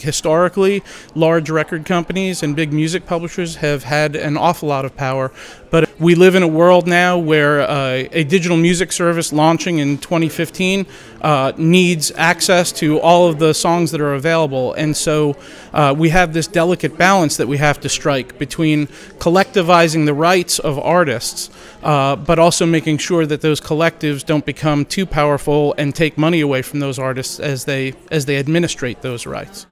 Historically, large record companies and big music publishers have had an awful lot of power, but we live in a world now where a digital music service launching in 2015 needs access to all of the songs that are available, and so we have this delicate balance that we have to strike between collectivizing the rights of artists, but also making sure that those collectives don't become too powerful and take money away from those artists as they administrate those rights.